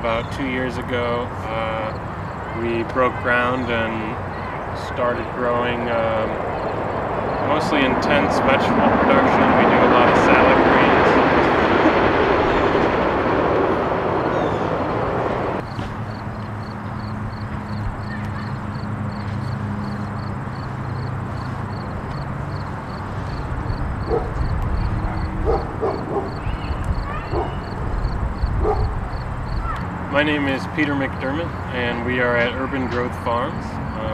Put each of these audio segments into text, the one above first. about 2 years ago, we broke ground and started growing mostly intense vegetable production. We do a lot of salad greens. My name is Peter McDermott, and we are at Urban Growth Farms,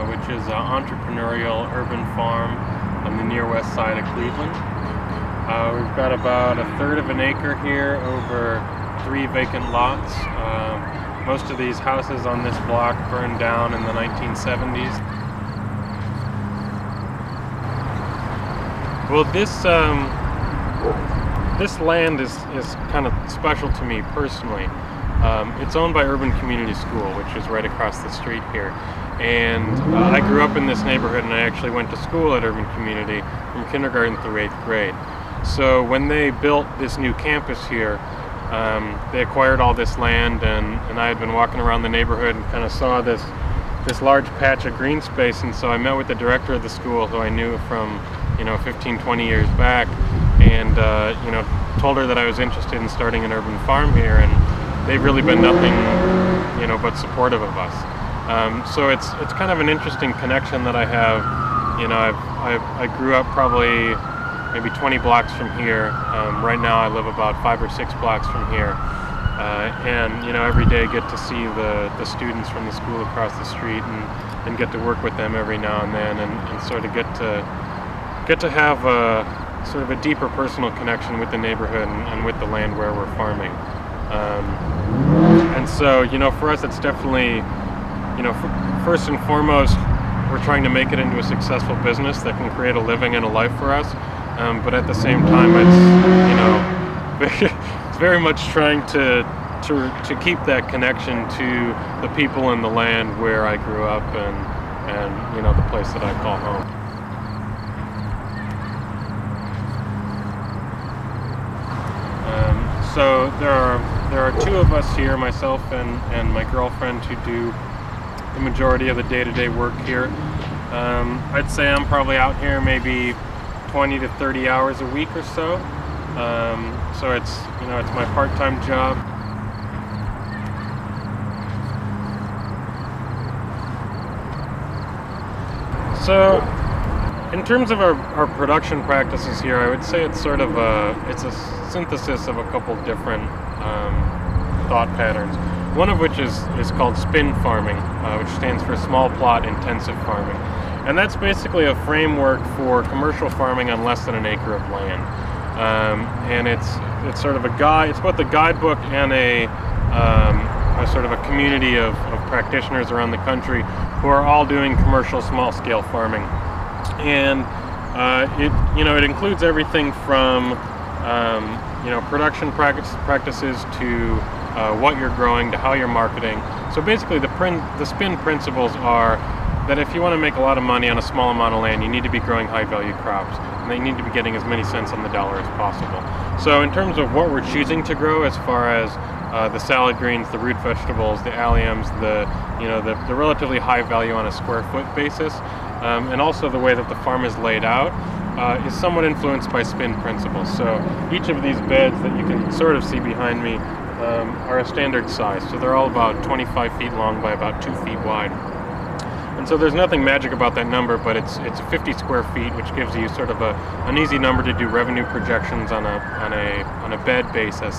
which is an entrepreneurial urban farm on the near west side of Cleveland. We've got about 1/3 of an acre here over 3 vacant lots. Most of these houses on this block burned down in the 1970s. Well, this land is kind of special to me personally. It's owned by Urban Community School, which is right across the street here. And I grew up in this neighborhood, and I actually went to school at Urban Community from kindergarten through 8th grade. So when they built this new campus here, they acquired all this land, and I had been walking around the neighborhood and kind of saw this large patch of green space, and so I met with the director of the school, who I knew from 15-20 years back, and told her that I was interested in starting an urban farm here, and they've really been nothing but supportive of us. So it's kind of an interesting connection that I have. I grew up probably maybe 20 blocks from here. Right now I live about 5 or 6 blocks from here, and every day get to see the students from the school across the street, and get to work with them every now and then, and sort of get to have a sort of a deeper personal connection with the neighborhood and with the land where we're farming. And so for us it's definitely, first and foremost, we're trying to make it into a successful business that can create a living and a life for us. But at the same time, it's it's very much trying to keep that connection to the people and the land where I grew up, and the place that I call home. So there are 2 of us here, myself and my girlfriend, who do the majority of the day-to-day work here. I'd say I'm probably out here maybe 20 to 30 hours a week or so. So it's it's my part-time job. So in terms of our production practices here, I would say it's sort of a synthesis of a couple different thought patterns. One of which is called SPIN farming, which stands for small plot intensive farming. And that's basically a framework for commercial farming on less than an acre of land. And it's sort of a guide, it's both a guidebook and a sort of a community of practitioners around the country who are all doing commercial small scale farming. And it includes everything from production practices to what you're growing, to how you're marketing. So basically the SPIN principles are that if you want to make a lot of money on a small amount of land, you need to be growing high value crops, and they need to be getting as many cents on the dollar as possible. So in terms of what we're choosing to grow, as far as the salad greens, the root vegetables, the alliums, the relatively high value on a square foot basis, and also the way that the farm is laid out, is somewhat influenced by SPIN principles. So each of these beds that you can sort of see behind me are a standard size, so they're all about 25 feet long by about 2 feet wide. And so there's nothing magic about that number, but it's 50 square feet, which gives you sort of an easy number to do revenue projections on a bed basis.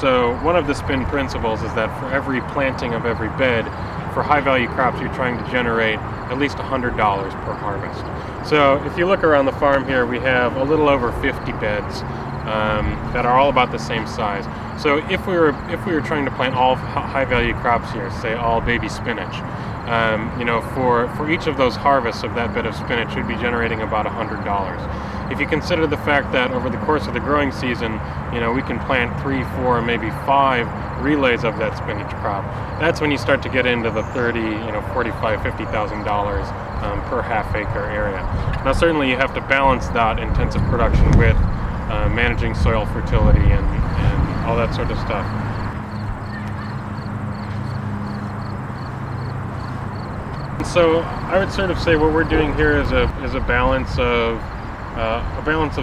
So one of the SPIN principles is that for every planting of every bed, for high value crops, you're trying to generate at least $100 per harvest. So if you look around the farm here, we have a little over 50 beds that are all about the same size. So if we were trying to plant all high value crops here, say all baby spinach, for each of those harvests of that bed of spinach, you'd be generating about $100. If you consider the fact that over the course of the growing season, we can plant 3, 4, maybe 5 relays of that spinach crop, that's when you start to get into the $40,000, $50,000 per half acre area. Now certainly you have to balance that intensive production with managing soil fertility and all that sort of stuff. so I would sort of say what we're doing here is a balance of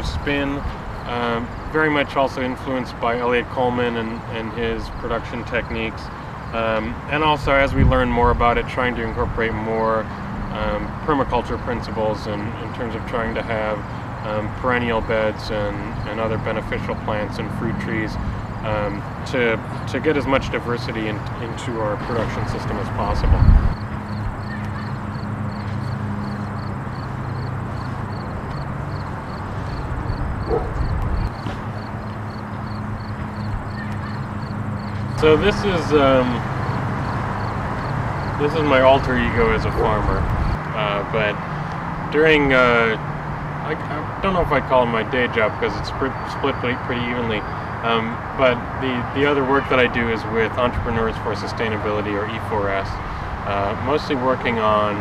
spin, very much also influenced by Elliot Coleman and his production techniques, and also as we learn more about it, trying to incorporate more permaculture principles in terms of trying to have perennial beds and other beneficial plants and fruit trees to get as much diversity into our production system as possible. So this is my alter ego as a farmer, but during I don't know if I call it my day job because it's split pretty evenly, but the other work that I do is with Entrepreneurs for Sustainability, or E4S, mostly working on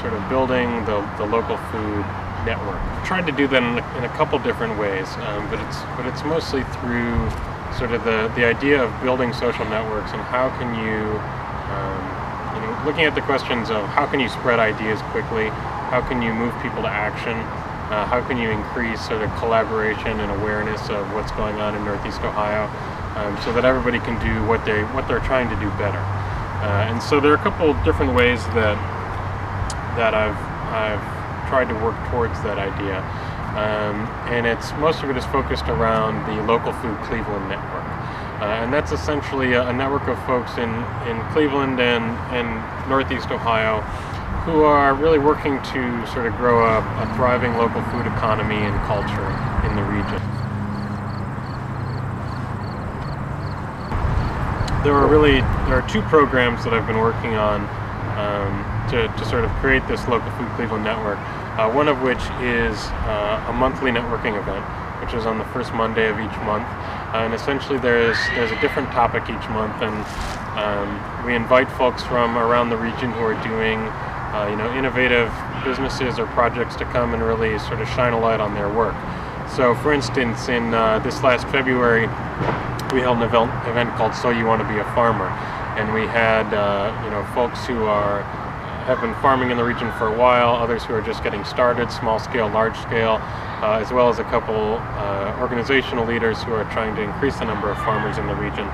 sort of building the local food network. I've tried to do that in a couple different ways, but it's mostly through sort of the idea of building social networks and how can you, you know, looking at the questions of how can you spread ideas quickly, how can you move people to action, how can you increase sort of collaboration and awareness of what's going on in Northeast Ohio, so that everybody can do what they're trying to do better. And so there are a couple of different ways that I've tried to work towards that idea. And it's most of it is focused around the Local Food Cleveland network, and that's essentially a network of folks in Cleveland and Northeast Ohio who are really working to sort of grow a thriving local food economy and culture in the region. There are two programs that I've been working on to sort of create this Local Food Cleveland network. One of which is a monthly networking event, which is on the first Monday of each month, and essentially there's a different topic each month, and we invite folks from around the region who are doing you know, innovative businesses or projects to come and really sort of shine a light on their work. So for instance, in this last February we held an event called So You Want to Be a Farmer, and we had you know, folks who have been farming in the region for a while, others who are just getting started, small scale, large scale, as well as a couple organizational leaders who are trying to increase the number of farmers in the region.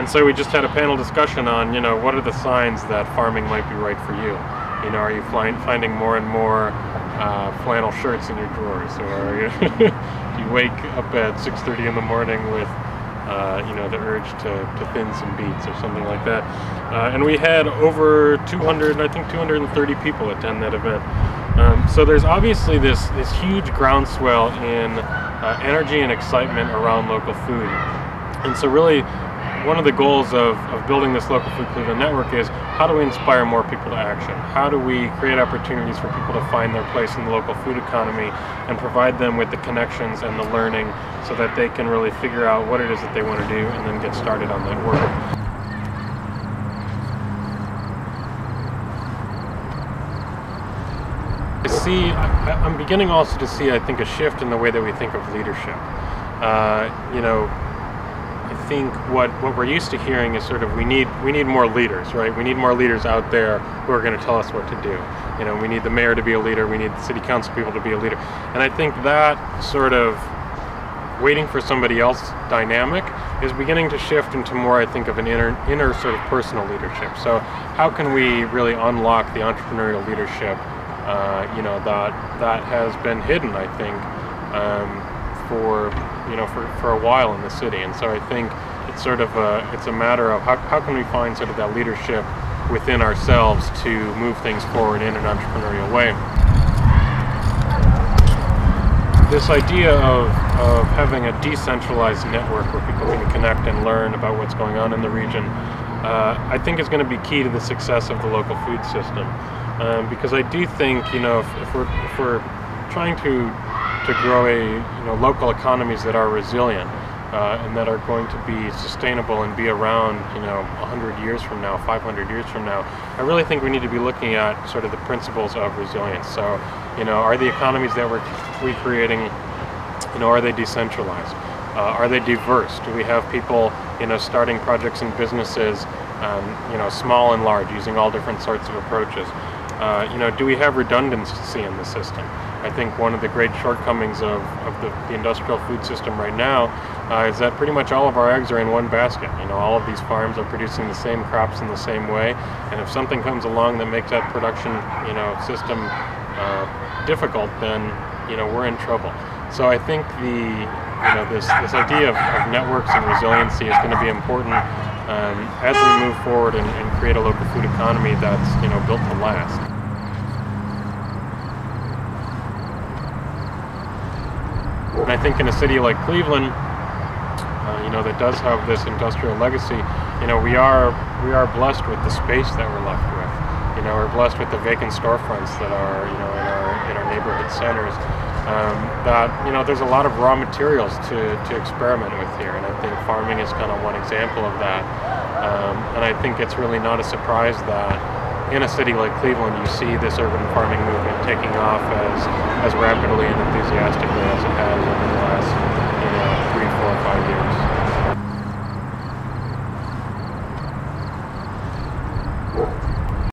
And so we just had a panel discussion on, you know, what are the signs that farming might be right for you? You know, are you finding more and more flannel shirts in your drawers, or are you you wake up at 6:30 in the morning with you know, the urge to thin some beets or something like that. And we had over 230 people attend that event. So there's obviously this huge groundswell in energy and excitement around local food. And so really one of the goals of building this Local Food Cleveland network is how do we inspire more people to action? How do we create opportunities for people to find their place in the local food economy and provide them with the connections and the learning so that they can really figure out what it is that they want to do and then get started on that work? I'm beginning also to see, I think, a shift in the way that we think of leadership. You know, I think what we're used to hearing is sort of we need more leaders, right? We need more leaders out there who are going to tell us what to do. You know, we need the mayor to be a leader, we need the city council people to be a leader. And I think that sort of waiting for somebody else dynamic is beginning to shift into more, I think, of an inner sort of personal leadership. So how can we really unlock the entrepreneurial leadership, you know, that has been hidden, I think, for a while in the city. And so I think it's sort of a matter of how can we find sort of that leadership within ourselves to move things forward in an entrepreneurial way. This idea of having a decentralized network where people can connect and learn about what's going on in the region, I think is going to be key to the success of the local food system. Because I do think, you know, if we're trying to grow local economies that are resilient and that are going to be sustainable and be around, you know, 100 years from now, 500 years from now, I really think we need to be looking at sort of the principles of resilience. So, you know, are the economies that we're creating, you know, are they decentralized? Are they diverse? Do we have people, you know, starting projects and businesses small and large, using all different sorts of approaches. Do we have redundancy in the system? I think one of the great shortcomings of the industrial food system right now is that pretty much all of our eggs are in one basket. All of these farms are producing the same crops in the same way, and if something comes along that makes that production, system difficult, then, we're in trouble. So I think this idea of networks and resiliency is going to be important as we move forward and create a local food economy that's, built to last. And I think in a city like Cleveland, that does have this industrial legacy, we are blessed with the space that we're left with. We're blessed with the vacant storefronts that are, in our neighborhood centers. There's a lot of raw materials to experiment with here, and I think farming is kind of one example of that. And I think it's really not a surprise that in a city like Cleveland, you see this urban farming movement taking off as rapidly and enthusiastically